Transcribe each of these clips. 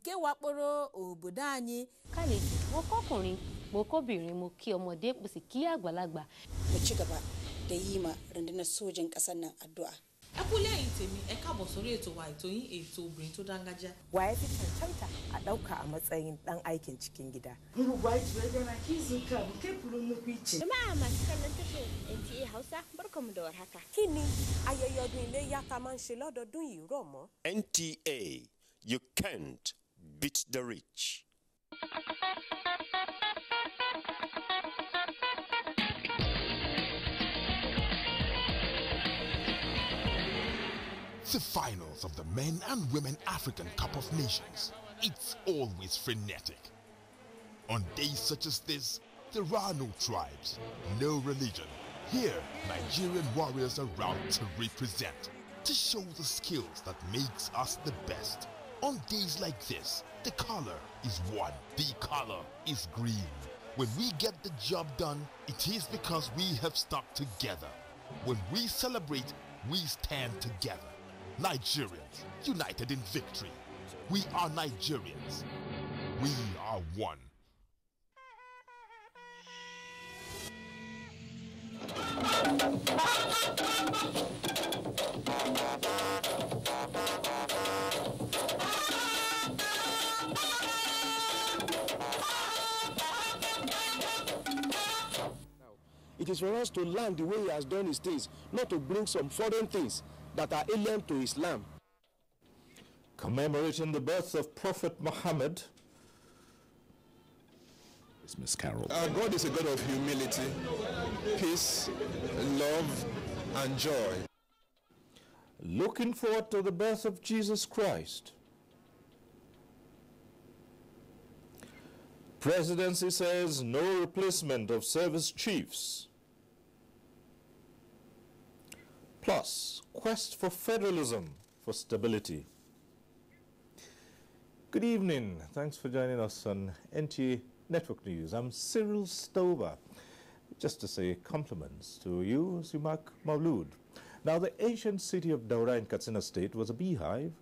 nke wakporo obodo anyi kale mokokunrin mokobirin mo ki omode pusi ki agbalagba mo ci gaba da yima rundunar sojin kasar nan addu'a akule yin temi e ka bo sori eto wa eto yin eto obrin to dangaja wa yafi tantanta a dauka a matsayin dan aikin cikin gida iru white weather na kizuka ke pulun kwice jama'a masu kallon tashar NTA Hausa barkamu da warhaka kini ayayodun ile ya ta man se lododun yi romo NTA you can't beat the rich. The finals of the Men and Women African Cup of Nations. It's always frenetic. On days such as this, there are no tribes, no religion. Here, Nigerian warriors are out to represent, to show the skills that makes us the best. On days like this, the color is one, the color is green. When we get the job done, it is because we have stuck together. When we celebrate, we stand together. Nigerians, united in victory. We are Nigerians. We are one. It is for us to learn the way he has done his things, not to bring some foreign things that are alien to Islam. Commemorating the birth of Prophet Muhammad is Miss Carol. Our God is a God of humility, peace, love, and joy. Looking forward to the birth of Jesus Christ. Presidency says no replacement of service chiefs. Plus, quest for federalism for stability. Good evening. Thanks for joining us on NTA Network News. I'm Cyril Stover. Just to say compliments to you, Sumak Maulud. Now, the ancient city of Daura in Katsina State was a beehive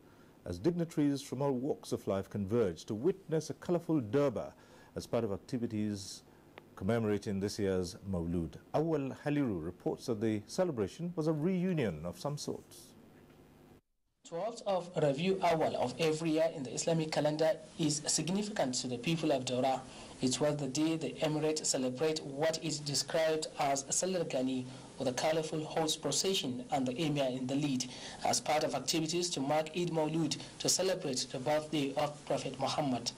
as dignitaries from all walks of life converged to witness a colorful durbar as part of activities commemorating this year's Mawlud. Awal Haliru reports that the celebration was a reunion of some sort. 12th of Rabiul Awal of every year in the Islamic calendar is significant to the people of Daura. It was the day the Emirate celebrates what is described as Salargani, or the colorful horse procession, and the Emir in the lead, as part of activities to mark Eid Mawlud, to celebrate the birthday of Prophet Muhammad.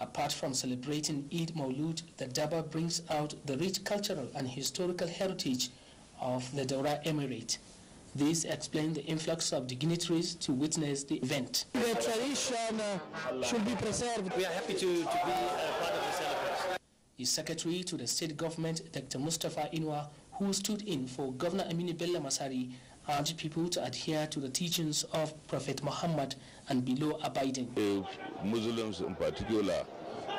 Apart from celebrating Eid Mawlud, the Durbar brings out the rich cultural and historical heritage of the Daura Emirate. This explains the influx of dignitaries to witness the event. The tradition should be preserved. We are happy to be part of the celebration. The secretary to the state government, Dr. Mustafa Inwa, who stood in for Governor Aminu Bello Masari, urged people to adhere to the teachings of Prophet Muhammad and be law abiding. If Muslims in particular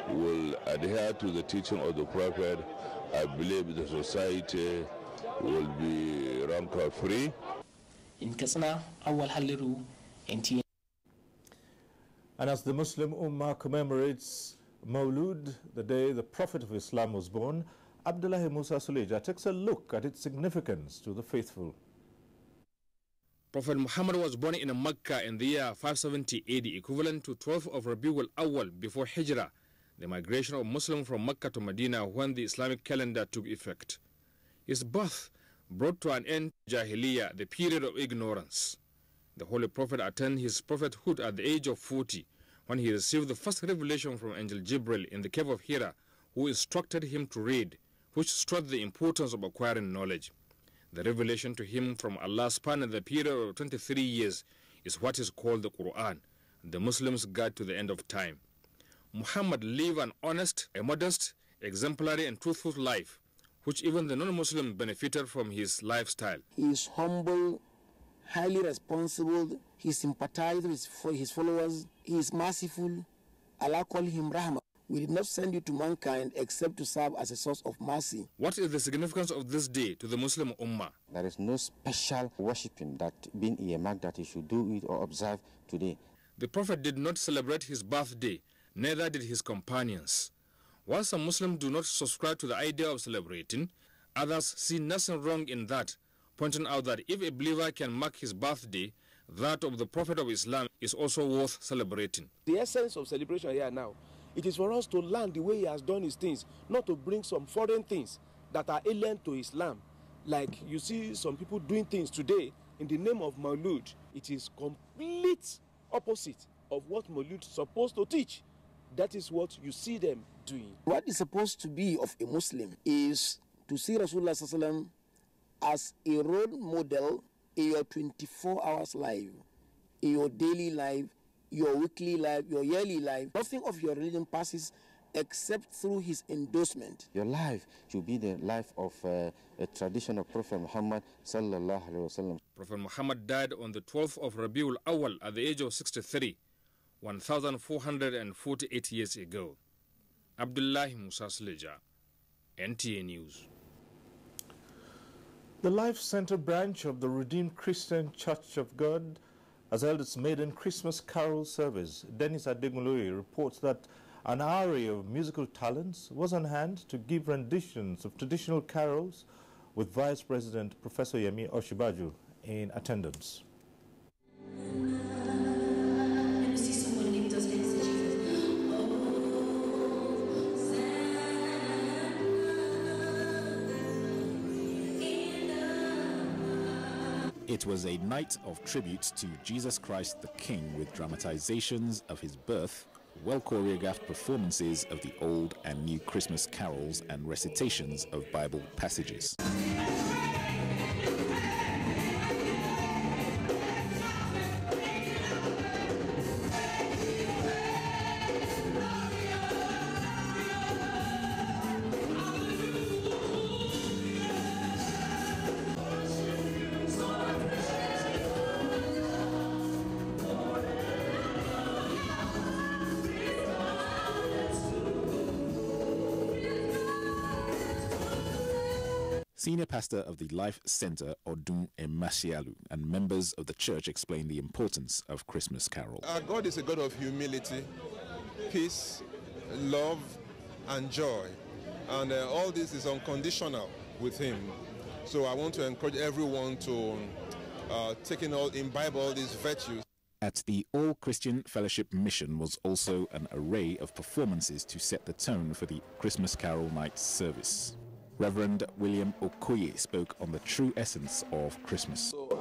will adhere to the teaching of the Prophet, I believe the society will be rancor free. In Katsina, Awal Haliru, NTA. And as the Muslim Ummah commemorates Mawlud, the day the Prophet of Islam was born, Abdullahi Musa Toliad takes a look at its significance to the faithful. Prophet Muhammad was born in Mecca in the year 570 AD, equivalent to 12th of Rabiul Awal before Hijrah, the migration of Muslims from Mecca to Medina when the Islamic calendar took effect. His birth brought to an end Jahiliyyah, the period of ignorance. The Holy Prophet attained his prophethood at the age of 40, when he received the first revelation from Angel Jibril in the cave of Hira, who instructed him to read, which stressed the importance of acquiring knowledge. The revelation to him from Allah spanned the period of 23 years is what is called the Quran, the Muslims' guide to the end of time. Muhammad lived an honest, a modest, exemplary and truthful life, which even the non-Muslim benefited from his lifestyle. He is humble, highly responsible, he sympathized with his followers, he is merciful. Allah called him Rahmah. We did not send you to mankind except to serve as a source of mercy. What is the significance of this day to the Muslim Ummah? There is no special worshipping that being earmarked that he should do it or observe today. The Prophet did not celebrate his birthday, neither did his companions. While some Muslims do not subscribe to the idea of celebrating, others see nothing wrong in that, pointing out that if a believer can mark his birthday, that of the Prophet of Islam is also worth celebrating. The essence of celebration here now, it is for us to learn the way he has done his things, not to bring some foreign things that are alien to Islam. Like you see some people doing things today in the name of Maulud. It is complete opposite of what Maulud is supposed to teach. That is what you see them doing. What is supposed to be of a Muslim is to see Rasulullah Sallallahu Alaihi Wasallam as a role model in your 24 hours life, in your daily life, your weekly life, your yearly life. Nothing of your religion passes except through his endorsement. Your life should be the life of a tradition of Prophet Muhammad Sallallahu Alaihi Wasallam. Prophet Muhammad died on the 12th of Rabiul Awal at the age of 63, 1,448 years ago. Abdullahi Musa Sleja, NTA News. The Life Center branch of the Redeemed Christian Church of God has held its maiden Christmas carol service. Dennis Adegunloye reports that an array of musical talents was on hand to give renditions of traditional carols, with Vice President Professor Yemi Osinbajo in attendance. It was a night of tribute to Jesus Christ the King, with dramatizations of his birth, well-choreographed performances of the old and new Christmas carols, and recitations of Bible passages. Senior pastor of the Life Center, Odun Emasialu, and members of the church explain the importance of Christmas carol. Our God is a God of humility, peace, love, and joy. And all this is unconditional with him. So I want to encourage everyone to imbibe all these virtues. At the All Christian Fellowship Mission was also an array of performances to set the tone for the Christmas Carol Night service. Reverend William Okoye spoke on the true essence of Christmas. So,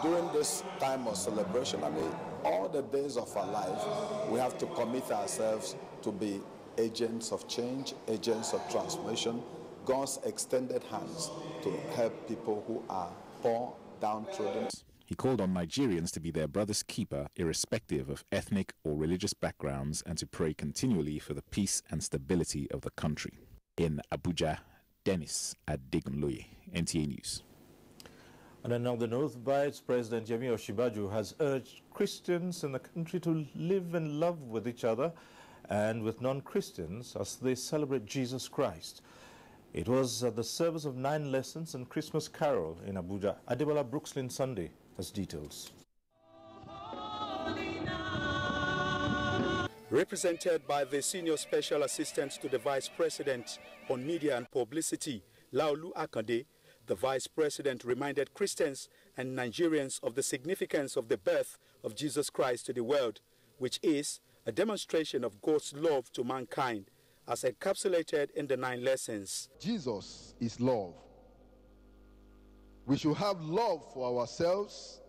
during this time of celebration, I mean, all the days of our life, we have to commit ourselves to be agents of change, agents of transformation, God's extended hands to help people who are poor, downtrodden. He called on Nigerians to be their brother's keeper, irrespective of ethnic or religious backgrounds, and to pray continually for the peace and stability of the country. In Abuja, Dennis Adegunloye, NTA News. And then on the north, Vice President Yemi Osinbajo has urged Christians in the country to live in love with each other and with non-Christians as they celebrate Jesus Christ. It was at the service of 9 lessons and Christmas carol in Abuja. Adebola Brooksland Sunday has details. Represented by the Senior Special Assistant to the Vice President on Media and Publicity, Laolu Akande, the Vice President reminded Christians and Nigerians of the significance of the birth of Jesus Christ to the world, which is a demonstration of God's love to mankind, as encapsulated in the 9 lessons. Jesus is love. We should have love for ourselves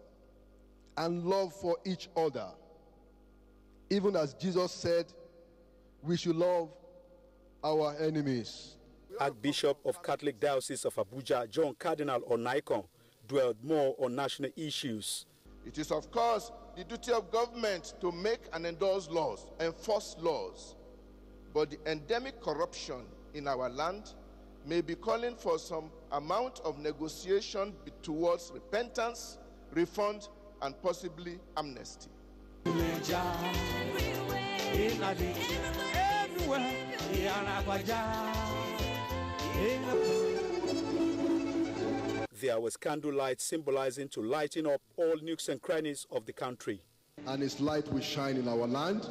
and love for each other. Even as Jesus said, we should love our enemies. Archbishop of Catholic Diocese of Abuja, John Cardinal Onaikon, dwelled more on national issues. It is, of course, the duty of government to make and endorse laws, enforce laws. But the endemic corruption in our land may be calling for some amount of negotiation towards repentance, refund, and possibly amnesty. Job. in a bit, everywhere, There was candlelight symbolizing to lighten up all nooks and crannies of the country. And its light will shine in our land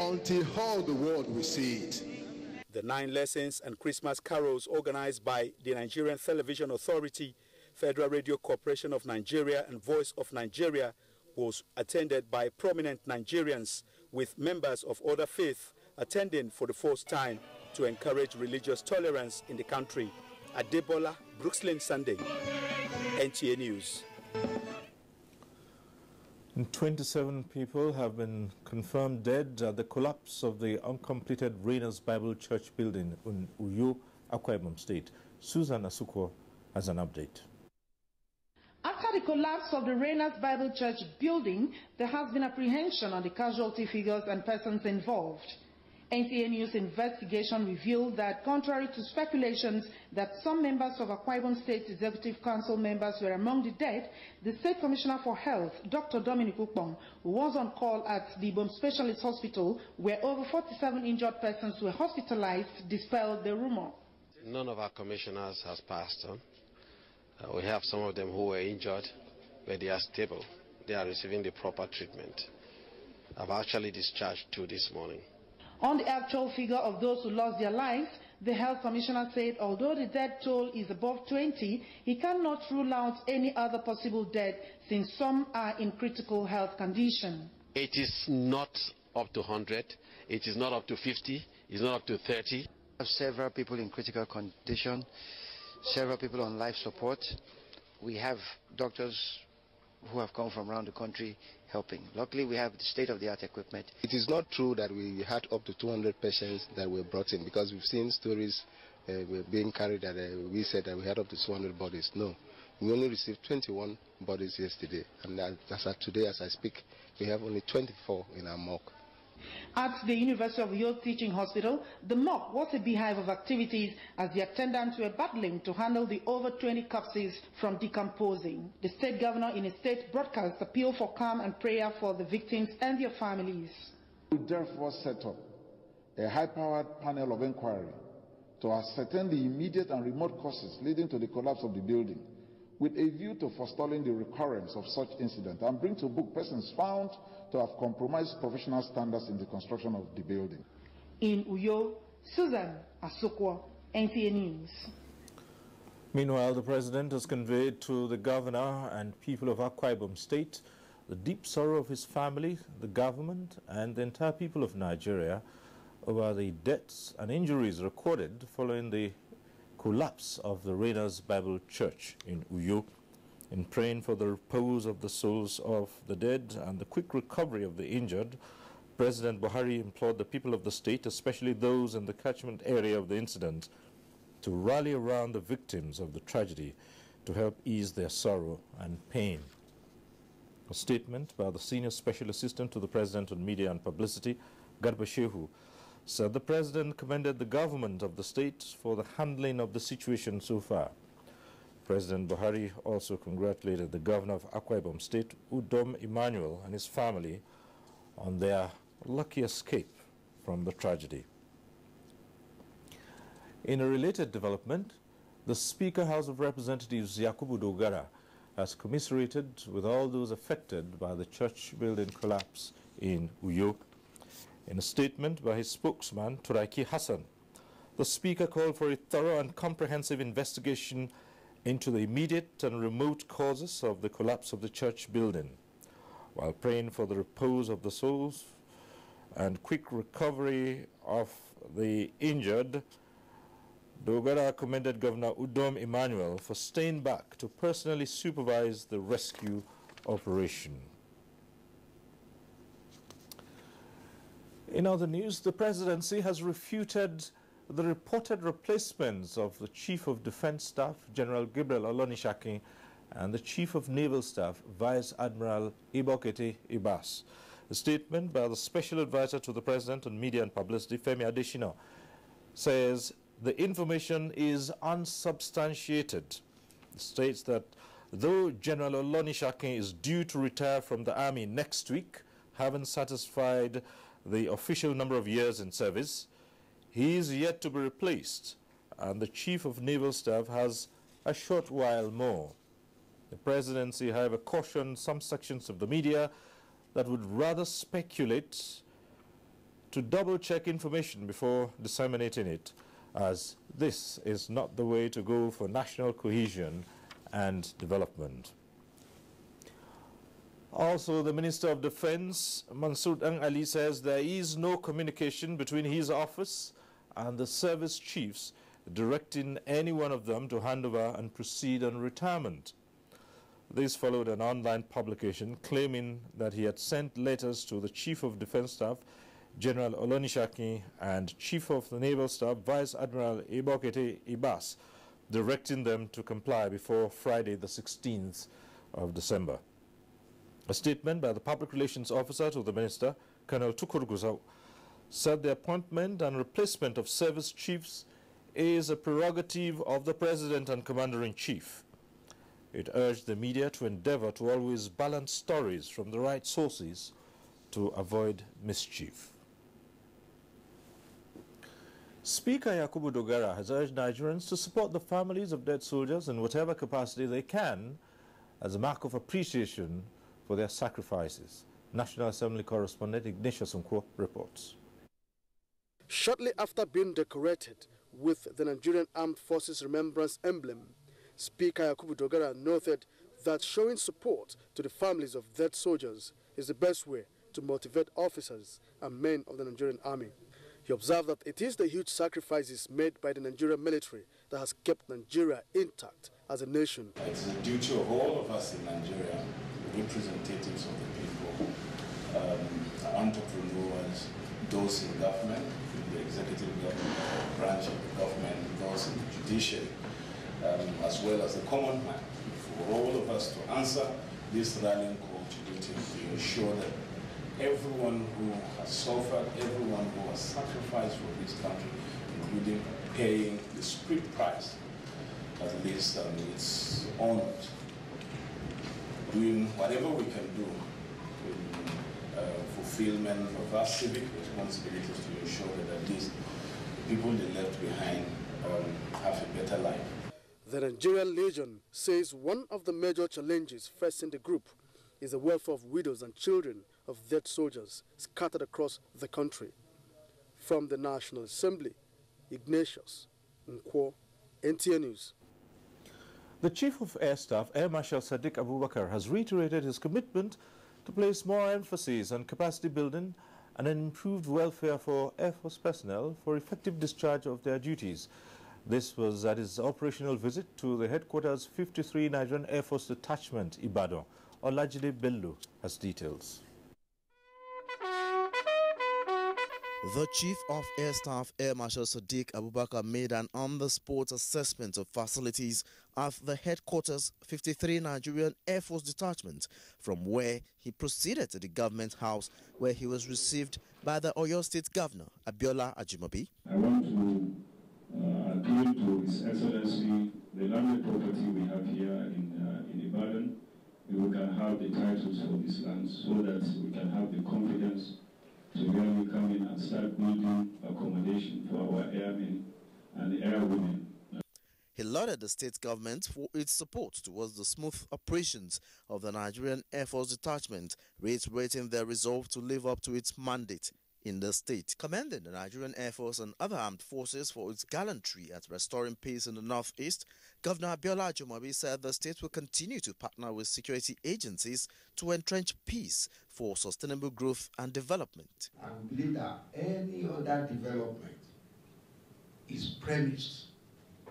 until all the world will see it. The nine lessons and Christmas carols organized by the Nigerian Television Authority, Federal Radio Corporation of Nigeria and Voice of Nigeria was attended by prominent Nigerians with members of other faiths attending for the first time to encourage religious tolerance in the country. Adebola, Brooksland Sunday, NTA News. 27 people have been confirmed dead at the collapse of the uncompleted Rainers Bible Church building in Uyo, Akwa Ibom State. Susan Asukwa has an update. After the collapse of the Rainers Bible Church building, there has been apprehension on the casualty figures and persons involved. NTA News investigation revealed that, contrary to speculations that some members of Akwa Ibom State Executive Council members were among the dead, the State Commissioner for Health, Dr. Dominic Ukpong, who was on call at the Ibom Specialist Hospital, where over 47 injured persons were hospitalized, dispelled the rumor. None of our commissioners has passed on. We have some of them who were injured, but they are stable. They are receiving the proper treatment. I've actually discharged two this morning. On the actual figure of those who lost their lives, the health commissioner said although the death toll is above 20, he cannot rule out any other possible death since some are in critical health condition. It is not up to 100, it is not up to 50, it's not up to 30. We have several people in critical condition, several people on life support. We have doctors who have come from around the country helping. Luckily, we have the state-of-the-art equipment. It is not true that we had up to 200 patients that were brought in, because we've seen stories were being carried that we said that we had up to 200 bodies. No, we only received 21 bodies yesterday, and as of today, as I speak, we have only 24 in our morgue. At the University of York Teaching Hospital, the morgue was a beehive of activities as the attendants were battling to handle the over 20 corpses from decomposing. The state governor in a state broadcast appeal for calm and prayer for the victims and their families. We therefore set up a high-powered panel of inquiry to ascertain the immediate and remote causes leading to the collapse of the building, with a view to forestalling the recurrence of such incident and bring to book persons found to have compromised professional standards in the construction of the building. In Uyo, Susan Asukwa, NTA News. Meanwhile, the president has conveyed to the governor and people of Akwa Ibom State the deep sorrow of his family, the government, and the entire people of Nigeria over the deaths and injuries recorded following the collapse of the Rainers Bible Church in Uyo, in praying for the repose of the souls of the dead and the quick recovery of the injured. President Buhari implored the people of the state, especially those in the catchment area of the incident, to rally around the victims of the tragedy to help ease their sorrow and pain. A statement by the Senior Special Assistant to the President on Media and Publicity, Garba Shehu, said the president commended the government of the state for the handling of the situation so far. President Buhari also congratulated the governor of Akwa Ibom State, Udom Emmanuel, and his family on their lucky escape from the tragedy. In a related development, the Speaker, House of Representatives Yakubu Dogara, has commiserated with all those affected by the church building collapse in Uyo. In a statement by his spokesman, Turaiki Hassan, the Speaker called for a thorough and comprehensive investigation into the immediate and remote causes of the collapse of the church building, while praying for the repose of the souls and quick recovery of the injured. Dogara commended Governor Udom Emmanuel for staying back to personally supervise the rescue operation. In other news, the presidency has refuted the reported replacements of the Chief of Defense Staff, General Gabriel Olonishakin, and the Chief of Naval Staff, Vice Admiral Ibokete Ibas. A statement by the Special Advisor to the President on Media and Publicity, Femi Adesina, says the information is unsubstantiated. It states that though General Olonishakin is due to retire from the Army next week, having satisfied the official number of years in service, he is yet to be replaced, and the Chief of Naval Staff has a short while more. The presidency, however, cautioned some sections of the media that would rather speculate to double-check information before disseminating it, as this is not the way to go for national cohesion and development. Also, the Minister of Defense, Mansur Ang Ali, says there is no communication between his office and the service chiefs directing any one of them to hand over and proceed on retirement. This followed an online publication claiming that he had sent letters to the Chief of Defense Staff, General Olonishaki, and Chief of the Naval Staff, Vice Admiral Ibokete Ibas, directing them to comply before Friday the 16th of December. A statement by the Public Relations Officer to the Minister, Colonel Tukur Gusau, said the appointment and replacement of service chiefs is a prerogative of the President and Commander-in-Chief. It urged the media to endeavor to always balance stories from the right sources to avoid mischief. Speaker Yakubu Dogara has urged Nigerians to support the families of dead soldiers in whatever capacity they can as a mark of appreciation for their sacrifices. National Assembly correspondent Ignatius Nkwo reports. Shortly after being decorated with the Nigerian Armed Forces Remembrance emblem, Speaker Yakubu Dogara noted that showing support to the families of dead soldiers is the best way to motivate officers and men of the Nigerian Army. He observed that it is the huge sacrifices made by the Nigerian military that has kept Nigeria intact as a nation. It's the duty of all of us in Nigeria, representatives of the people, entrepreneurs, those in government, the executive government, branch of the government, those in the judiciary, as well as the common man, for all of us to answer this rallying call to duty to ensure that everyone who has suffered, everyone who has sacrificed for this country, including paying the street price, at least it's honored. Doing whatever we can do in fulfillment of our civic responsibilities to ensure that at least the people they left behind have a better life. The Nigerian Legion says one of the major challenges facing the group is the welfare of widows and children of dead soldiers scattered across the country. From the National Assembly, Ignatius Nkwo, NTA News. The Chief of Air Staff, Air Marshal Sadiq Abu Bakar, has reiterated his commitment to place more emphasis on capacity building and an improved welfare for Air Force personnel for effective discharge of their duties. This was at his operational visit to the headquarters 53 Nigerian Air Force Detachment, Ibadan. Olajide Bellu has details. The Chief of Air Staff, Air Marshal Sadiq Abu Bakar, made an on-the-spot assessment of facilities at the headquarters 53 Nigerian Air Force Detachment, from where he proceeded to the government house, where he was received by the Oyo State Governor, Abiola Ajimobi. I want to appeal to His Excellency the landed property we have here in Ibadan. We can have the titles for this land so that we can have the confidence to really come in and start building accommodation for our airmen and airwomen. He lauded the state government for its support towards the smooth operations of the Nigerian Air Force Detachment, reiterating their resolve to live up to its mandate in the state, commending the Nigerian Air Force and other armed forces for its gallantry at restoring peace in the northeast. Governor Abiola Ajimobi said the state will continue to partner with security agencies to entrench peace for sustainable growth and development. I believe that any other development is premised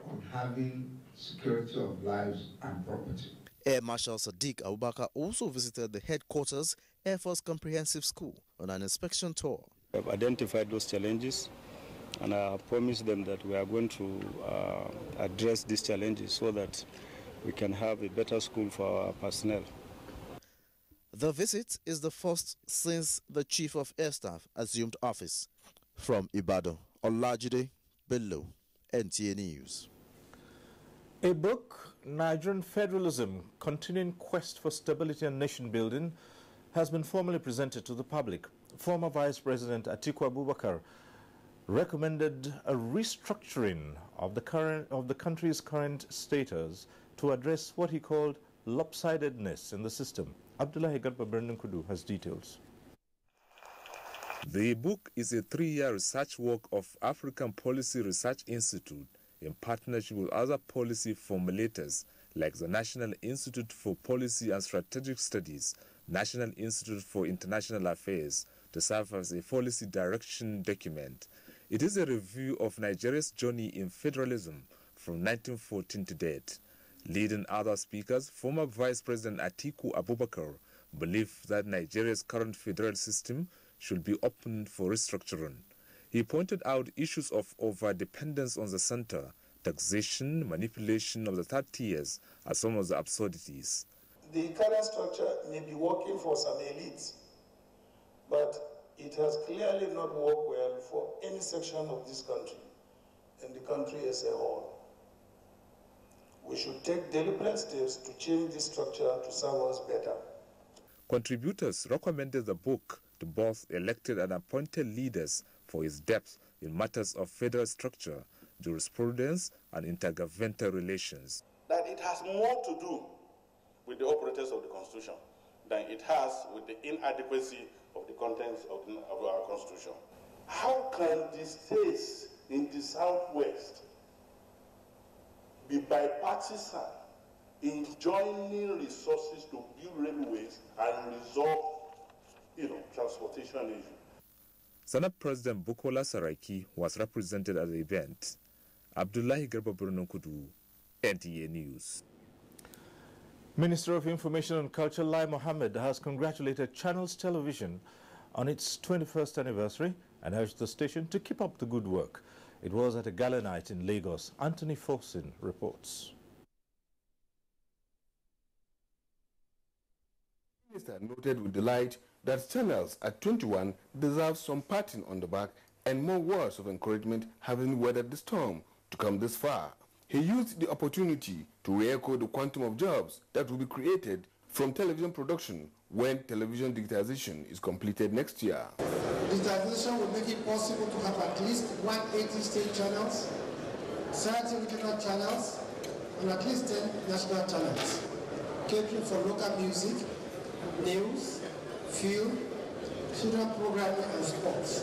on having security of lives and property. Air Marshal Sadiq Abu Bakar also visited the headquarters Air Force Comprehensive School on an inspection tour. We have identified those challenges, and I promised them that we are going to address these challenges so that we can have a better school for our personnel. The visit is the first since the Chief of Air Staff assumed office. From Ibadan, Olajide Bello, NTA News. A book, Nigerian Federalism, Continuing Quest for Stability and Nation Building, has been formally presented to the public. former Vice President Atiku Abubakar recommended a restructuring of the country's current status to address what he called lopsidedness in the system. Abdullahi Garba-Brendan Kudu has details. The book is a three-year research work of African Policy Research Institute in partnership with other policy formulators like the National Institute for Policy and Strategic Studies, National Institute for International Affairs, to serve as a policy direction document. It is a review of Nigeria's journey in federalism from 1914 to date. Leading other speakers, former Vice President Atiku Abubakar believed that Nigeria's current federal system should be open for restructuring. He pointed out issues of over-dependence on the center, taxation, manipulation of the third tiers are some of the absurdities. The current structure may be working for some elites, but it has clearly not worked well for any section of this country and the country as a whole. We should take deliberate steps to change this structure to serve us better. Contributors recommended the book to both elected and appointed leaders for its depth in matters of federal structure, jurisprudence, and intergovernmental relations. That it has more to do with the operators of the Constitution than it has with the inadequacy of the contents of our Constitution. How can the states in the Southwest be bipartisan in joining resources to build railways and resolve transportation issues? Senate President Bukola Saraki was represented at the event. Abdullahi Garba-Brendan Kudu, NTA News. Minister of Information and Culture Lai Mohammed has congratulated Channels Television on its 21st anniversary and urged the station to keep up the good work. It was at a gala night in Lagos. Anthony Fawcettin reports. The minister noted with delight that Channels at 21 deserve some patting on the back and more words of encouragement, having weathered the storm to come this far. He used the opportunity to re-echo the quantum of jobs that will be created from television production when television digitization is completed next year. Digitization will make it possible to have at least 180 state channels, 30 regional channels, and at least 10 national channels, catering for local music, news, film, children programming, and sports.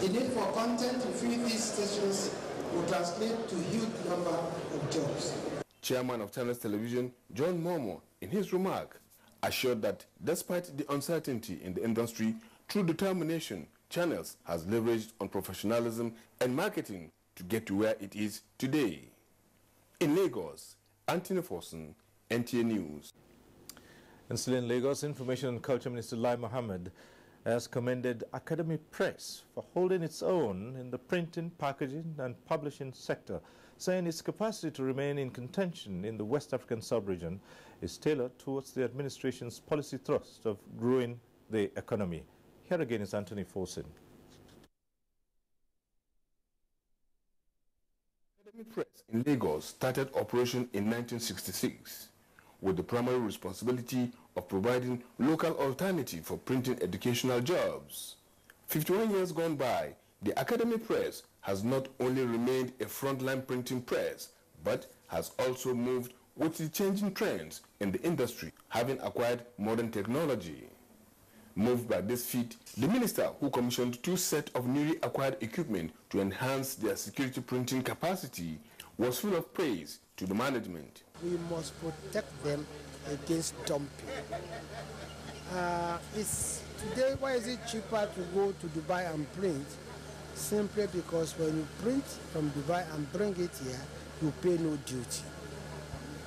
The need for content to fill these stations will translate to a huge number of jobs. Chairman of Channels Television, John Momo, in his remark, assured that despite the uncertainty in the industry, through determination, Channels has leveraged on professionalism and marketing to get to where it is today. In Lagos, Anthony Fawcettin, NTA News. And still in Lagos, Information and Culture Minister Lai Mohammed has commended Academy Press for holding its own in the printing, packaging, and publishing sector, saying its capacity to remain in contention in the West African sub-region is tailored towards the administration's policy thrust of growing the economy. Here again is Anthony Fawcettin. Academy Press in Lagos started operation in 1966. With the primary responsibility of providing local alternative for printing educational jobs. 51 years gone by, the Academy Press has not only remained a frontline printing press, but has also moved with the changing trends in the industry, having acquired modern technology. Moved by this feat, the minister, who commissioned two sets of newly acquired equipment to enhance their security printing capacity, was full of praise to the management. We must protect them against dumping. Today, why is it cheaper to go to Dubai and print? Simply because when you print from Dubai and bring it here, you pay no duty.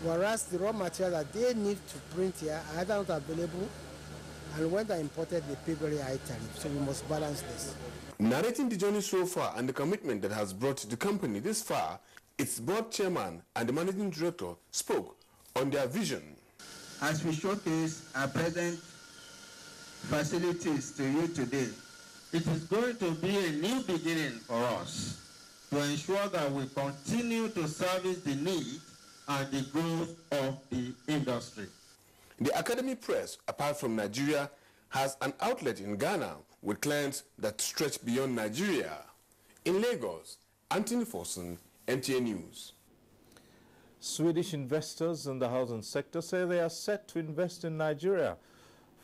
Whereas the raw material that they need to print here are either not available, and when they're imported, they pay very high tariff. So we must balance this. Narrating the journey so far and the commitment that has brought the company this far, its board chairman and the managing director spoke on their vision. As we showcase our present facilities to you today, it is going to be a new beginning for us to ensure that we continue to service the need and the growth of the industry. The Academy Press, apart from Nigeria, has an outlet in Ghana with clients that stretch beyond Nigeria. In Lagos, Anthony Fawcettin, NTA News. Swedish investors in the housing sector say they are set to invest in Nigeria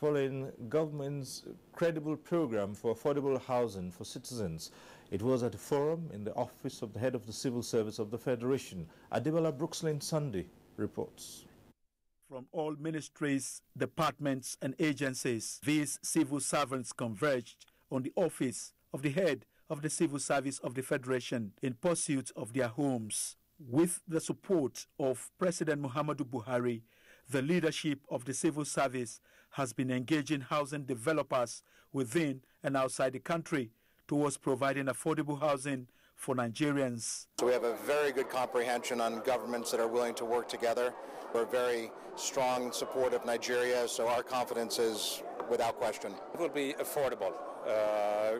following government's credible program for affordable housing for citizens. It was at a forum in the office of the head of the civil service of the Federation. Adebola Brooksland Sunday reports. From all ministries, departments and agencies, these civil servants converged on the office of the head of the civil service of the Federation in pursuit of their homes. With the support of President Muhammadu Buhari, the leadership of the civil service has been engaging housing developers within and outside the country towards providing affordable housing for Nigerians. So we have a very good comprehension on governments that are willing to work together. We're very strong in support of Nigeria, so our confidence is without question. It will be affordable.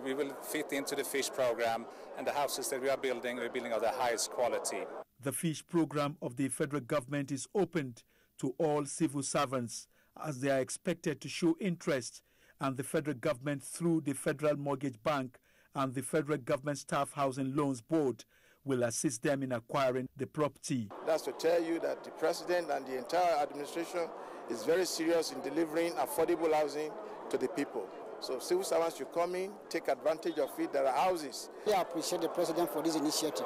We will fit into the FISH program, and the houses that we are building, we're building of the highest quality. The FISH program of the federal government is opened to all civil servants as they are expected to show interest, and the federal government through the Federal Mortgage Bank and the Federal Government Staff Housing Loans Board will assist them in acquiring the property. That's to tell you that the president and the entire administration is very serious in delivering affordable housing to the people. So civil servants should come in, take advantage of it. There are houses. We appreciate the president for this initiative,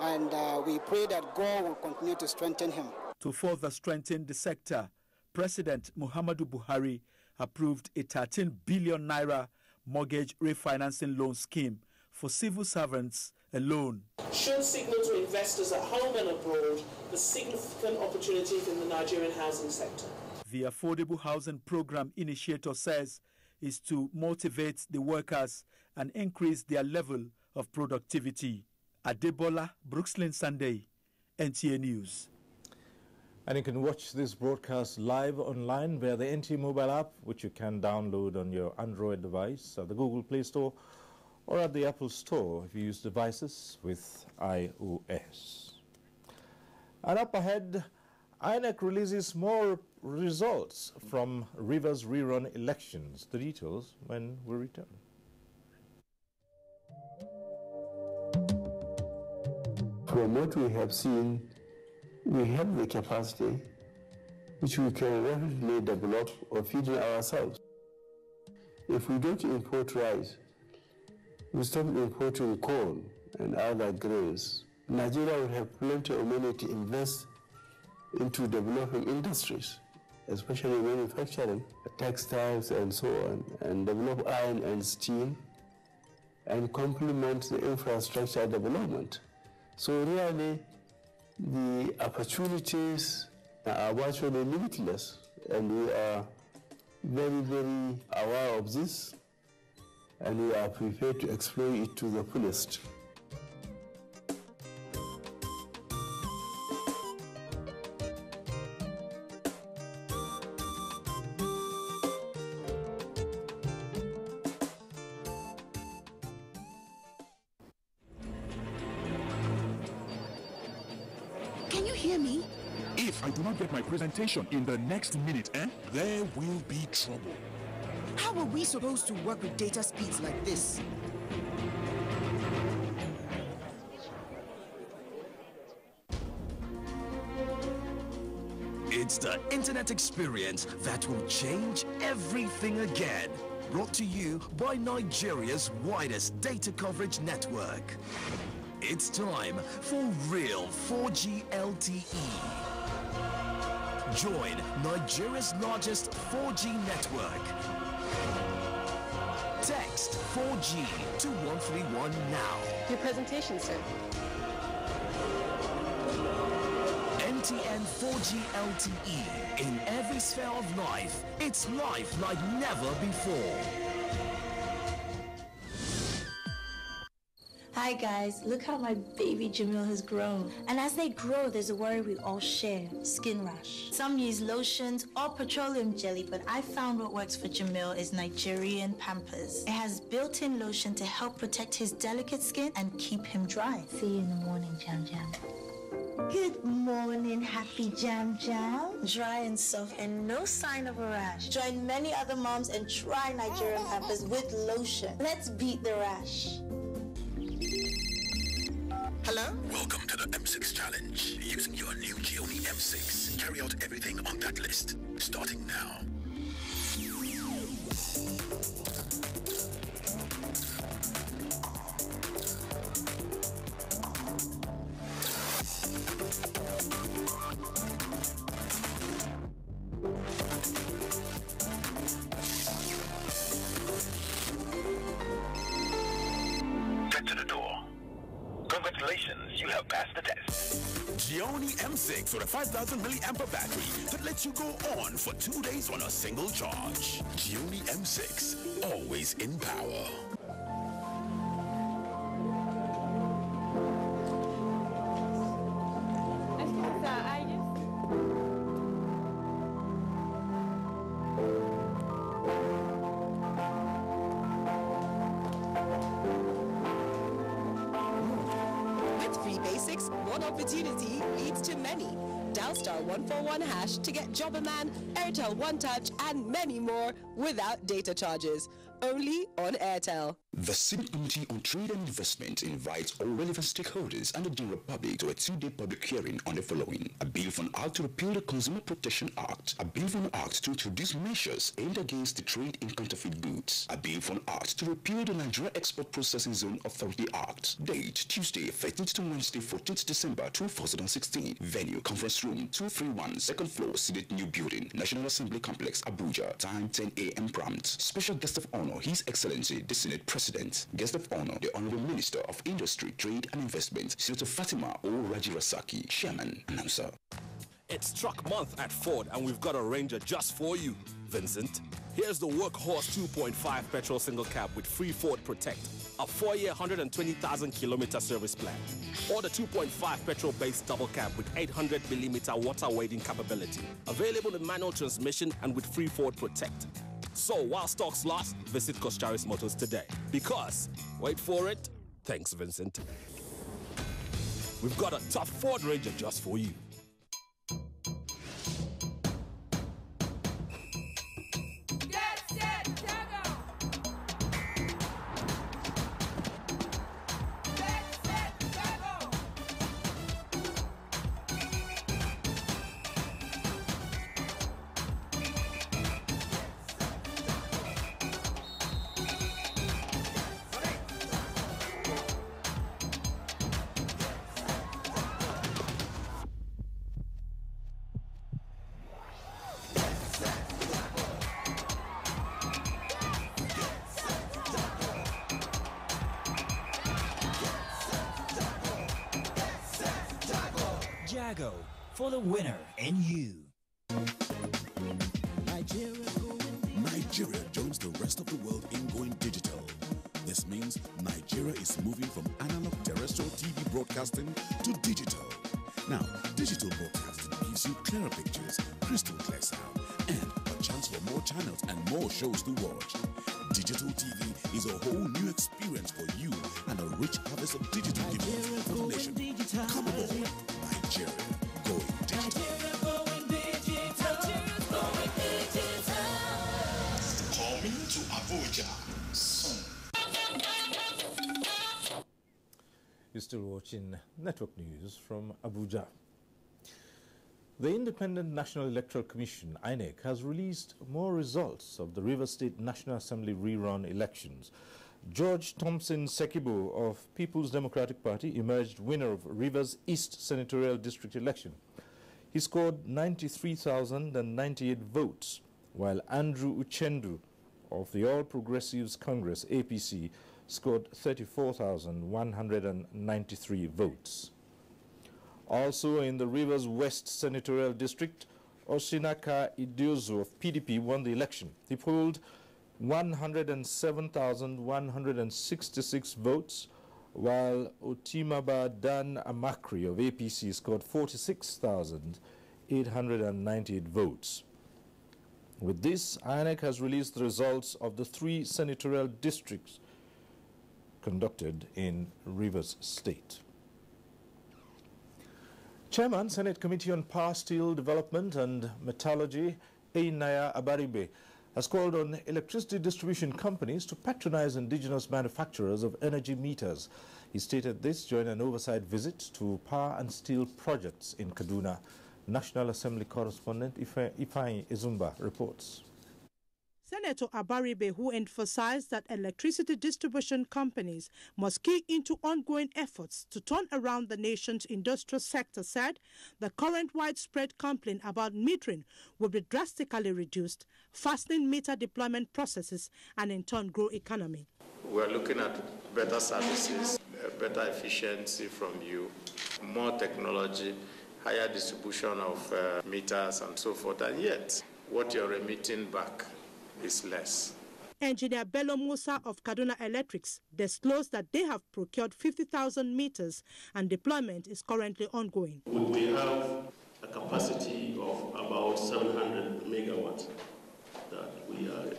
and we pray that God will continue to strengthen him. To further strengthen the sector, President Muhammadu Buhari approved a 13 billion naira mortgage refinancing loan scheme for civil servants alone. Should signal to investors at home and abroad the significant opportunities in the Nigerian housing sector. The Affordable Housing Program initiator says is to motivate the workers and increase their level of productivity. Adebola Brooksland Sunday, NTA News. And you can watch this broadcast live online via the NTA mobile app, which you can download on your Android device at the Google Play Store or at the Apple Store if you use devices with iOS. And up ahead, INEC releases more results from Rivers rerun elections. The details when we return. From what we have seen, we have the capacity which we can rapidly develop or feed ourselves. If we don't import rice, we stop importing coal and other grains. Nigeria will have plenty of money to invest into developing industries, especially manufacturing, textiles and so on, and develop iron and steel and complement the infrastructure development. So really, the opportunities are virtually limitless, and we are very, very aware of this, and we are prepared to explore it to the fullest. Presentation in the next minute, there will be trouble. How are we supposed to work with data speeds like this? It's the internet experience that will change everything again. Brought to you by Nigeria's widest data coverage network. It's time for real 4G LTE. Join Nigeria's largest 4G network. Text 4G to 131 now. Your presentation, sir. NTN 4G LTE. In every sphere of life, it's life like never before. Hi guys, look how my baby Jamil has grown. And as they grow, there's a worry we all share, skin rash. Some use lotions or petroleum jelly, but I found what works for Jamil is Nigerian Pampers. It has built-in lotion to help protect his delicate skin and keep him dry. See you in the morning, Jam Jam. Good morning, happy Jam Jam. Dry and soft and no sign of a rash. Join many other moms and try Nigerian Pampers with lotion. Let's beat the rash. Hello? Welcome to the M6 Challenge. Using your new Gionee M6, carry out everything on that list. Starting now. Get to the door. Congratulations, you have passed the test. Gionee M6 with a 5,000 milliampere battery that lets you go on for 2 days on a single charge. Gionee M6, always in power. #141 to get Jobberman, Airtel One Touch, and many more without data charges. Only on Airtel. The Senate Committee on Trade and Investment invites all relevant stakeholders and the Republic to a 2-day public hearing on the following: a bill for an act to repeal the Consumer Protection Act, a bill for an act to introduce measures aimed against the trade in counterfeit goods, a bill for an act to repeal the Nigeria Export Processing Zone Authority Act. Date: Tuesday, 13th to Wednesday, 14th December 2016. Venue: Conference Room 231, 2nd floor, Senate New Building, National Assembly Complex, Abuja. Time: 10 a.m. prompt. Special guest of honor: His Excellency the Senate President. Guest of honor: the Honorable Minister of Industry, Trade and Investment, Senator Fatima O. Rajirasaki. Chairman. Announcer. It's truck month at Ford, and we've got a Ranger just for you, Vincent. Here's the Workhorse 2.5 petrol single cab with free Ford Protect, a 4-year 120,000 kilometer service plan, or the 2.5 petrol based double cab with 800 millimeter water wading capability, available in manual transmission and with free Ford Protect. So while stocks last, visit Coscharis Motors today, because, wait for it, thanks Vincent, we've got a tough Ford Ranger just for you. For the winner and you. Nigeria joins the rest of the world in going digital. This means Nigeria is moving from analog terrestrial TV broadcasting to digital. Now, digital broadcasting gives you clearer pictures, crystal clear sound, and a chance for more channels and more shows to watch. Digital TV is a whole new experience for you and a rich harvest of digital information. Come aboard, Nigeria. Nigeria going digital. Nigeria going digital. Coming to Abuja soon. You're still watching Network News from Abuja. The Independent National Electoral Commission, INEC, has released more results of the Rivers State National Assembly rerun elections. George Thompson Sekibo of People's Democratic Party emerged winner of Rivers East Senatorial District election. He scored 93,098 votes, while Andrew Uchendu of the All Progressives Congress, APC, scored 34,193 votes. Also in the Rivers West Senatorial District, Oshinaka Idiozu of PDP won the election. He polled 107,166 votes, while Otimaba Dan Amakri of APC scored 46,898 votes. With this, INEC has released the results of the 3 senatorial districts conducted in Rivers State. Chairman, Senate Committee on Power, Steel Development and Metallurgy, Enaya Abaribe, has called on electricity distribution companies to patronize indigenous manufacturers of energy meters. He stated this during an oversight visit to power and steel projects in Kaduna. National Assembly correspondent Ifeanyi Ezumba reports. Senator Abaribe, who emphasized that electricity distribution companies must key into ongoing efforts to turn around the nation's industrial sector, said the current widespread complaint about metering will be drastically reduced, fastening meter deployment processes and in turn grow economy. We are looking at better services, better efficiency from you, more technology, higher distribution of meters and so forth, and yet what you're remitting back is less. Engineer Bello Musa of Kaduna Electrics disclosed that they have procured 50,000 meters and deployment is currently ongoing. We have a capacity of about 700 megawatts that we are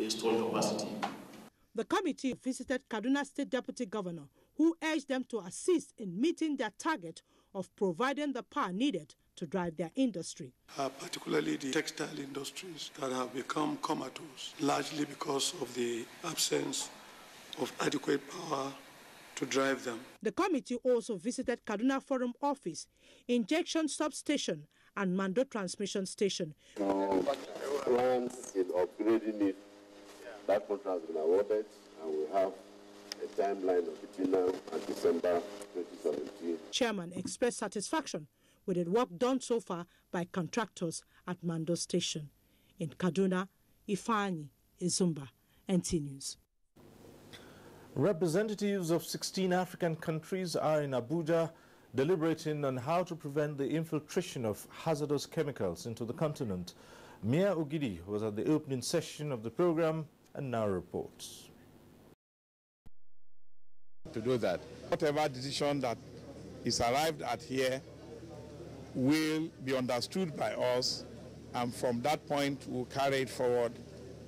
installed capacity. The committee visited Kaduna State Deputy Governor, who urged them to assist in meeting their target of providing the power needed to drive their industry. Particularly the textile industries that have become comatose, largely because of the absence of adequate power to drive them. The committee also visited Kaduna Forum Office, Injection Substation and Mando Transmission Station. Now, plans in upgrading it, that contract has been awarded and we have a timeline of between now and December 2017. Chairman expressed satisfaction with the work done so far by contractors at Mando Station. In Kaduna, Ifeanyi Ezumba, NTA News. Representatives of 16 African countries are in Abuja deliberating on how to prevent the infiltration of hazardous chemicals into the continent. Mia Ogidi was at the opening session of the program and now reports. To do that, whatever decision that is arrived at here will be understood by us, and from that point we'll carry it forward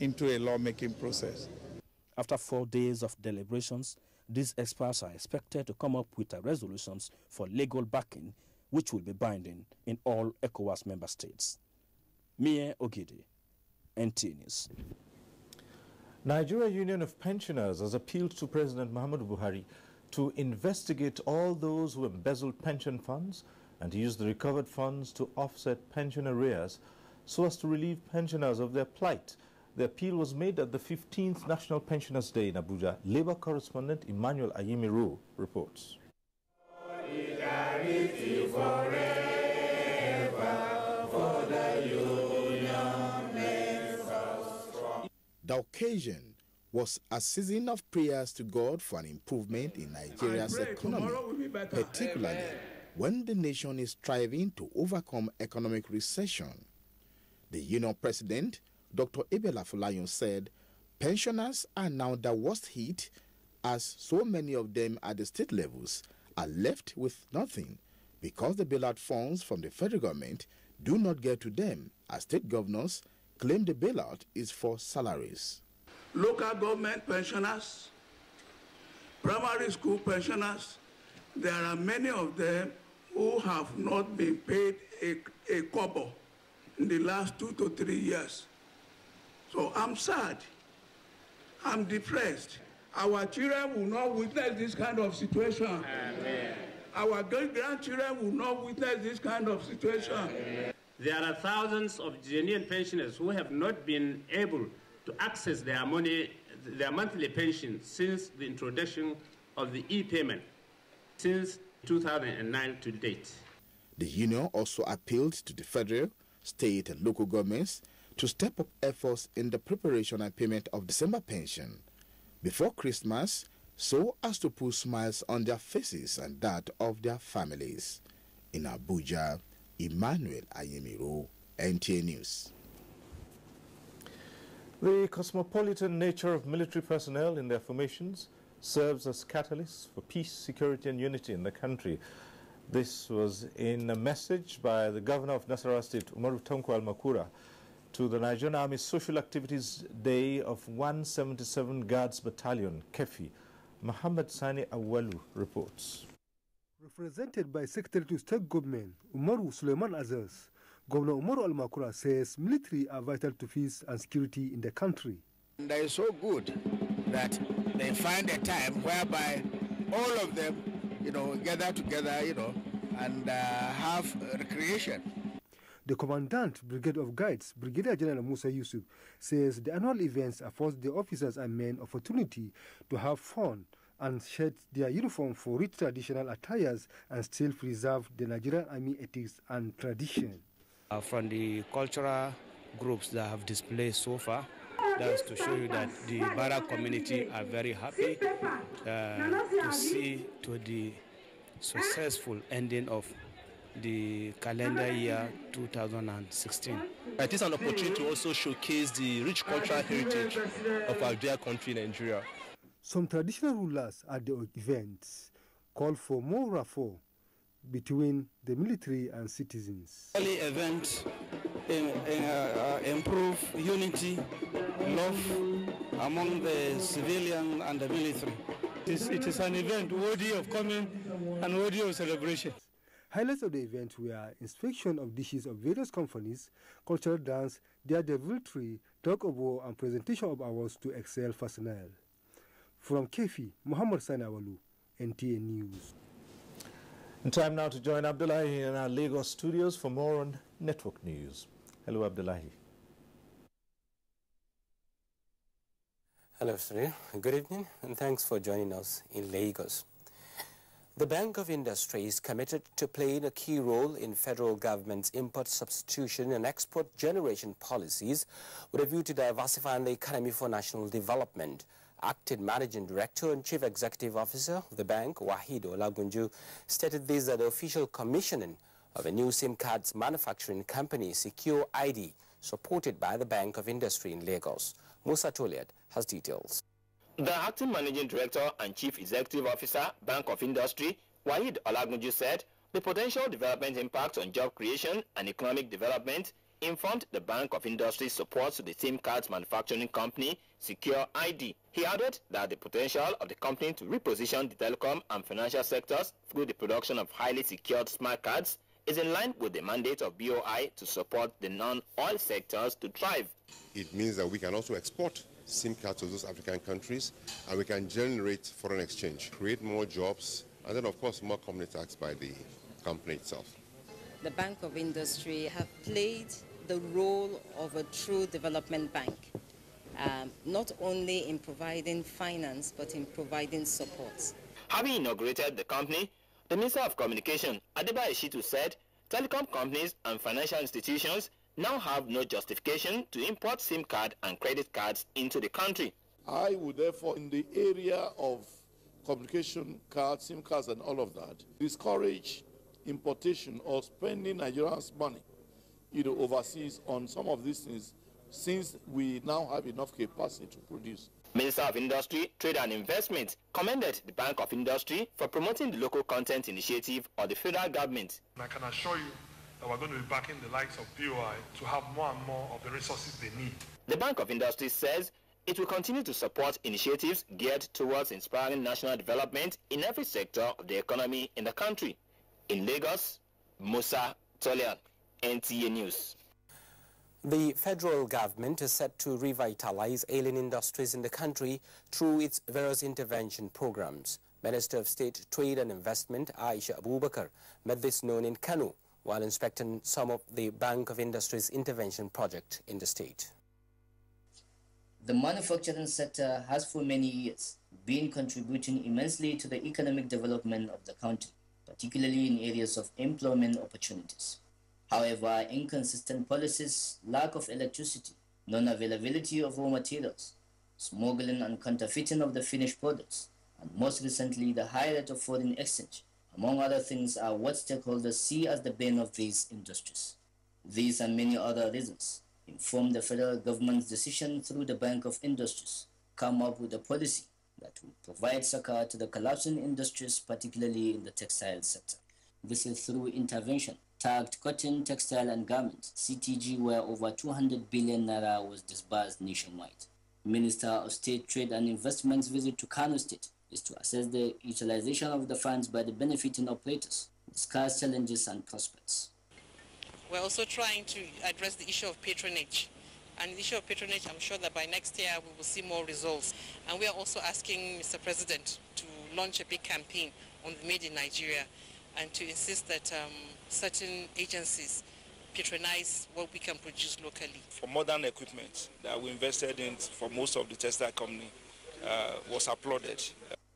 into a lawmaking process. After 4 days of deliberations, these experts are expected to come up with resolutions for legal backing, which will be binding in all ECOWAS member states. Mie Ogidi, NTA News. Nigeria Union of Pensioners has appealed to President Muhammadu Buhari to investigate all those who embezzled pension funds and to use the recovered funds to offset pension arrears so as to relieve pensioners of their plight. The appeal was made at the 15th National Pensioners' Day in Abuja. Labour correspondent Emmanuel Ayimiru reports. The occasion was a season of prayers to God for an improvement in Nigeria's economy, particularly when the nation is striving to overcome economic recession. The Union President, Dr. Abiola Folayan, said pensioners are now the worst hit, as so many of them at the state levels are left with nothing because the bailout funds from the federal government do not get to them, as state governors claim the bailout is for salaries. Local government pensioners, primary school pensioners, there are many of them who have not been paid a kobo in the last 2 to 3 years. So I'm sad. I'm depressed. Our children will not witness this kind of situation. Amen. Our grandchildren will not witness this kind of situation. Amen. There are thousands of Ghanaian pensioners who have not been able to access their money, their monthly pension, since the introduction of the e-payment, since 2009 to date. The union also appealed to the federal, state and local governments to step up efforts in the preparation and payment of December pension before Christmas so as to put smiles on their faces and that of their families. In Abuja, Emmanuel Ayimiro, NTA News. The cosmopolitan nature of military personnel in their formations serves as catalysts for peace, security and unity in the country. This was in a message by the governor of Nasarawa State, Umaru Tanko Almakura, to the Nigerian Army's Social Activities Day of 177 Guards Battalion, KEFI. Muhammad Sani Awalu reports. Represented by Secretary to State Government Umaru Suleiman Aziz, Governor Umaru Almakura says military are vital to peace and security in the country. And they are so good that they find a time whereby all of them, gather together, and have recreation. The Commandant Brigade of Guides, Brigadier General Musa Yusuf, says the annual events afford the officers and men opportunity to have fun and shed their uniform for rich traditional attires and still preserve the Nigerian Army ethics and tradition. From the cultural groups that have displayed so far, that's to show you that the Bara community are very happy to see to the successful ending of the calendar year 2016. It is an opportunity to also showcase the rich cultural heritage of our dear country, Nigeria. Some traditional rulers at the events call for more rapport between the military and citizens. Early events improve unity, love among the civilian and the military. It is an event worthy of coming and worthy of celebration. Highlights of the event were inspection of dishes of various companies, cultural dance, their deviltry, talk of war, and presentation of awards to excel personnel. From Kefi, Muhammad Sani Awalu, NTA News. And time now to join Abdullahi in our Lagos studios for more on network news. Hello, Abdullahi. Hello, sir. Good evening, and thanks for joining us in Lagos. The Bank of Industry is committed to playing a key role in federal government's import substitution and export generation policies with a view to diversifying the economy for national development. Acting Managing Director and Chief Executive Officer of the bank, Waheed Olagunju, stated this at the official commissioning of a new SIM cards manufacturing company, Secure ID, supported by the Bank of Industry in Lagos. Musa Toliad has details. The Acting Managing Director and Chief Executive Officer, Bank of Industry, Waheed Olagunju, said the potential development impact on job creation and economic development informed the Bank of Industry's support to the SIM cards manufacturing company, Secure ID. He added that the potential of the company to reposition the telecom and financial sectors through the production of highly secured smart cards is in line with the mandate of BOI to support the non-oil sectors to thrive. It means that we can also export SIM cards to those African countries, and we can generate foreign exchange, create more jobs, and then, of course, more company tax by the company itself. The Bank of Industry have played the role of a true development bank, not only in providing finance, but in providing support. Having inaugurated the company, the Minister of Communication, Adebayo Shitu, said telecom companies and financial institutions now have no justification to import SIM card and credit cards into the country. I would therefore, in the area of communication cards, SIM cards and all of that, discourage importation or spending Nigerians' money overseas on some of these things, since we now have enough capacity to produce. Minister of Industry, Trade and Investment commended the Bank of Industry for promoting the local content initiative of the federal government. And I can assure you that we're going to be backing the likes of BOI to have more and more of the resources they need. The Bank of Industry says it will continue to support initiatives geared towards inspiring national development in every sector of the economy in the country. In Lagos, Musa Toliad, NTA News. The federal government is set to revitalize alien industries in the country through its various intervention programs. Minister of State Trade and Investment Aisha Abubakar made this known in Kano while inspecting some of the Bank of Industry's intervention project in the state. The manufacturing sector has for many years been contributing immensely to the economic development of the country, particularly in areas of employment opportunities. However, inconsistent policies, lack of electricity, non-availability of raw materials, smuggling and counterfeiting of the finished products, and most recently the high rate of foreign exchange, among other things, are what stakeholders see as the bane of these industries. These and many other reasons inform the federal government's decision through the Bank of Industries come up with a policy that will provide succor to the collapsing industries, particularly in the textile sector. This is through intervention tagged cotton, textile and garments, CTG, where over 200 billion naira was disbursed nationwide. Minister of State Trade and Investment's visit to Kano State is to assess the utilization of the funds by the benefiting operators, discuss challenges and prospects. We're also trying to address the issue of patronage. And the issue of patronage, I'm sure that by next year we will see more results. And we are also asking Mr. President to launch a big campaign on the Made in Nigeria and to insist that certain agencies patronize what we can produce locally. For modern equipment that we invested in for most of the textile company was applauded.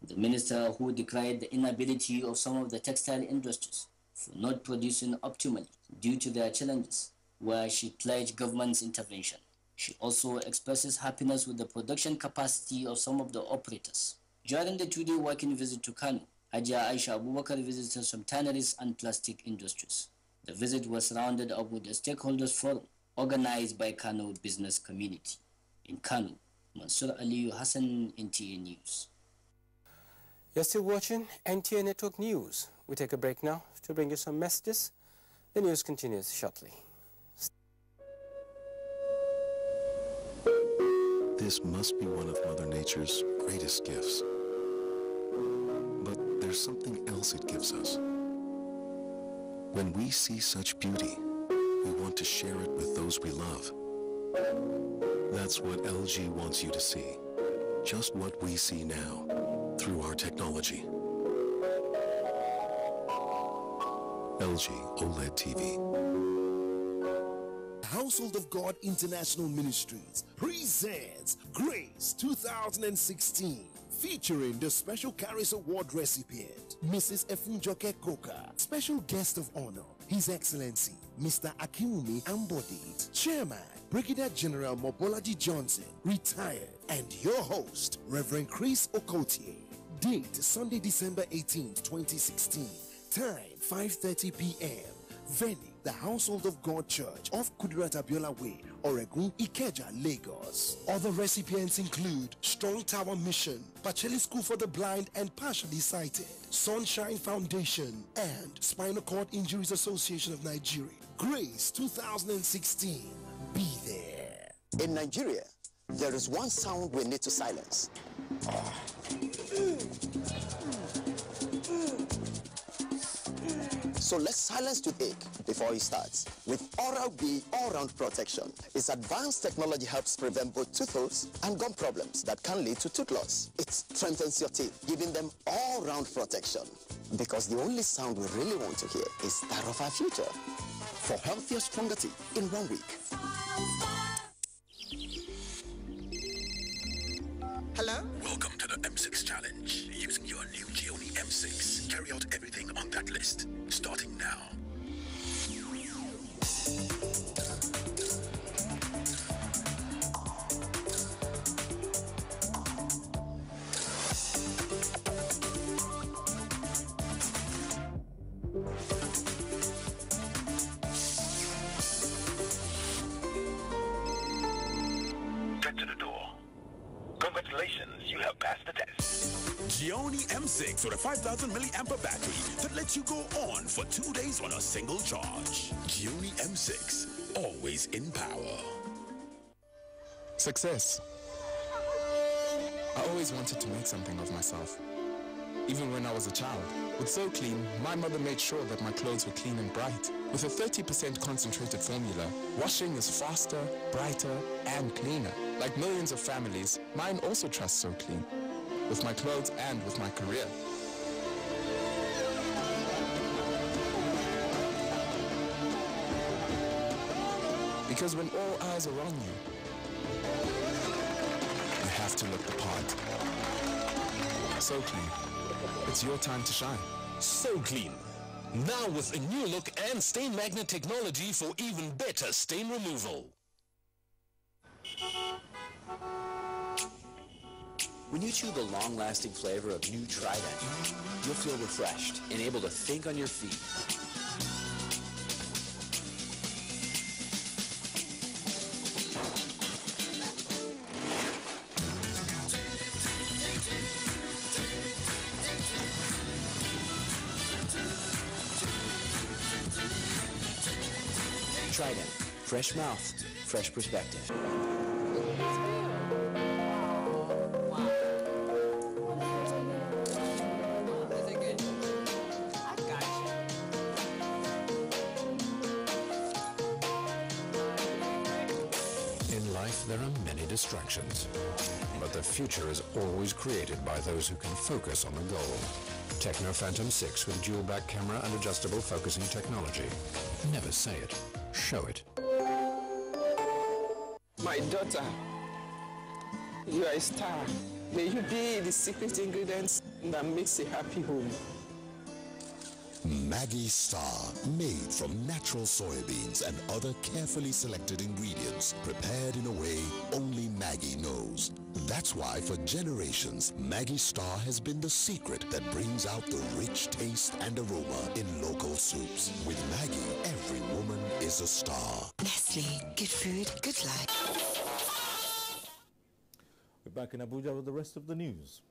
The minister, who declared the inability of some of the textile industries for not producing optimally due to their challenges, where she pledged government's intervention. She also expresses happiness with the production capacity of some of the operators. During the two-day working visit to Kano, Hajiya Aisha Abubakar visited some tanneries and plastic industries. The visit was rounded up with a stakeholders forum organized by Kano business community. In Kano, Mansur Aliyu Hassan, NTA News. You're still watching NTA Network News. We take a break now to bring you some messages. The news continues shortly. This must be one of Mother Nature's greatest gifts. But there's something else it gives us. When we see such beauty, we want to share it with those we love. That's what LG wants you to see. Just what we see now, through our technology. LG OLED TV. Household of God International Ministries presents Grace 2016. Featuring the Special Caris Award recipient, Mrs. Efunjoke Koka, Special Guest of Honor, His Excellency, Mr. Akiwumi Ambodi, Chairman, Brigadier General Mobolaji Johnson, retired, and your host, Reverend Chris Okotie. Date, Sunday, December 18, 2016. Time, 5:30 p.m. Venue, the Household of God Church of Kudirat Abiola Way, Oregun, Ikeja, Lagos. Other recipients include Strong Tower Mission, Pacheli School for the Blind and Partially Sighted, Sunshine Foundation, and Spinal Cord Injuries Association of Nigeria. Grace 2016. Be there. In Nigeria, there is one sound we need to silence. So let's silence the ache before it starts with Oral-B all-round protection. Its advanced technology helps prevent both tooth loss and gum problems that can lead to tooth loss. It strengthens your teeth, giving them all-round protection. Because the only sound we really want to hear is that of our future. For healthier, stronger teeth in 1 week. Hello? Welcome to the M6 Challenge. Using your new Gionee M6, carry out everything on that list, starting now. Get to the door. Congratulations, you have passed the test. Gionee M6 with a 5,000 milliampere battery that lets you go on for 2 days on a single charge. Gionee M6, always in power. Success. I always wanted to make something of myself. Even when I was a child, with So Clean, my mother made sure that my clothes were clean and bright. With a 30% concentrated formula, washing is faster, brighter, and cleaner. Like millions of families, mine also trusts So Clean. With my clothes and with my career. Because when all eyes are on you, you have to look the part. So Clean. It's your time to shine. So Clean. Now with a new look and stain magnet technology for even better stain removal. When you chew the long-lasting flavor of new Trident, you'll feel refreshed and able to think on your feet. Trident. Fresh mouth, fresh perspective. there are many distractions. But the future is always created by those who can focus on the goal. Techno Phantom 6 with dual back camera and adjustable focusing technology. Never say it, show it. My daughter, you are a star. May you be the secret ingredients that makes a happy home. Maggi Star, made from natural soybeans and other carefully selected ingredients, prepared in a way only Maggi knows. That's why for generations, Maggi Star has been the secret that brings out the rich taste and aroma in local soups. With Maggi, every woman is a star. Nestle, good food, good life. We're back in Abuja with the rest of the news.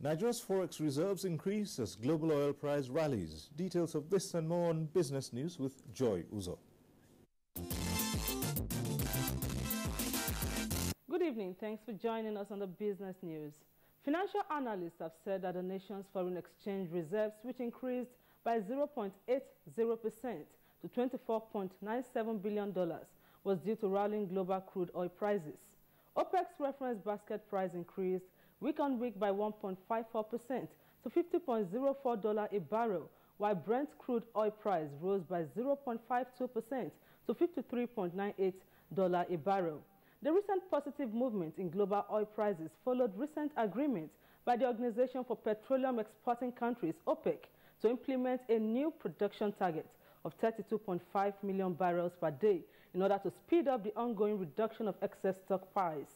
Nigeria's forex reserves increase as global oil price rallies. Details of this and more on Business News with Joy Uzo. Good evening. Thanks for joining us on the Business News. Financial analysts have said that the nation's foreign exchange reserves, which increased by 0.80% to $24.97 billion, was due to rallying global crude oil prices. OPEC's reference basket price increased week on week by 1.54% to $50.04 a barrel, while Brent crude oil price rose by 0.52% to $53.98 a barrel. The recent positive movement in global oil prices followed recent agreements by the Organization for Petroleum Exporting Countries, OPEC, to implement a new production target of 32.5 million barrels per day in order to speed up the ongoing reduction of excess stockpiles.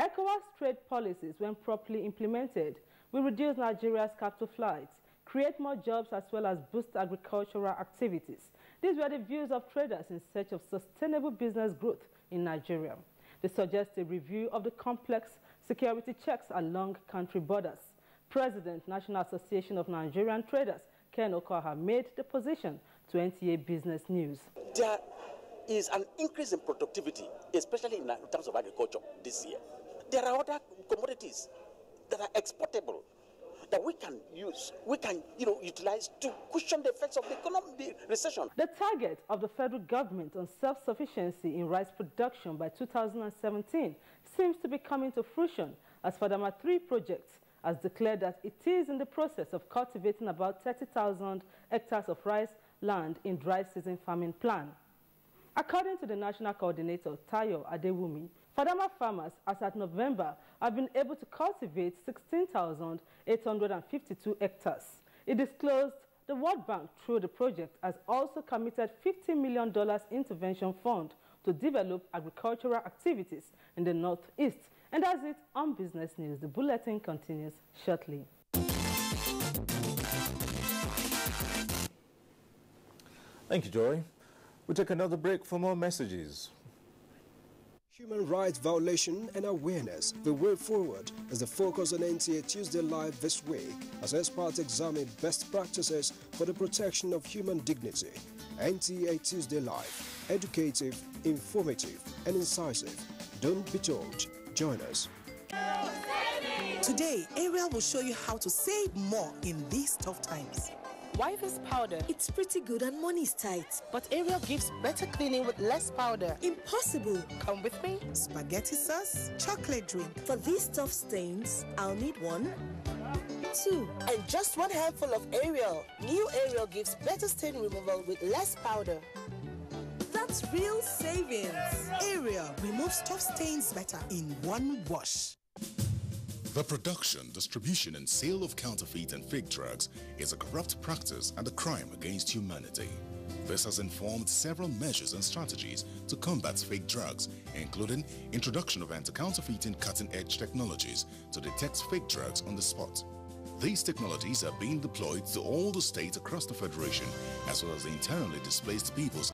ECOWAS trade policies, when properly implemented, will reduce Nigeria's capital flights, create more jobs as well as boost agricultural activities. These were the views of traders in search of sustainable business growth in Nigeria. They suggest a review of the complex security checks along country borders. President, National Association of Nigerian Traders, Ken Okoha, made the position to NTA Business News. There is an increase in productivity, especially in terms of agriculture this year. There are other commodities that are exportable that we can use, utilize to cushion the effects of the economic recession. The target of the federal government on self-sufficiency in rice production by 2017 seems to be coming to fruition, as Fadama 3 projects has declared that it is in the process of cultivating about 30,000 hectares of rice land in dry season farming plan. According to the national coordinator, Tayo Adewumi, Fadama farmers, as at November, have been able to cultivate 16,852 hectares. It disclosed the World Bank, through the project, has also committed $50 million intervention fund to develop agricultural activities in the northeast. And that's it on Business News. The bulletin continues shortly. Thank you, Joy. We'll take another break for more messages. Human rights violation and awareness, the way forward, is the focus on NTA Tuesday Live this week as experts examine best practices for the protection of human dignity. NTA Tuesday Live, educative, informative, and incisive. Don't be told. Join us. Today, Ariel will show you how to save more in these tough times. Why this powder? It's pretty good and money's tight. But Ariel gives better cleaning with less powder. Impossible. Come with me. Spaghetti sauce, chocolate drink. For these tough stains, I'll need 1, 2, and just 1 handful of Ariel. New Ariel gives better stain removal with less powder. That's real savings. Ariel removes tough stains better in 1 wash. The production, distribution, and sale of counterfeit and fake drugs is a corrupt practice and a crime against humanity. This has informed several measures and strategies to combat fake drugs, including introduction of anti-counterfeiting cutting-edge technologies to detect fake drugs on the spot. These technologies are being deployed to all the states across the Federation, as well as the internally displaced peoples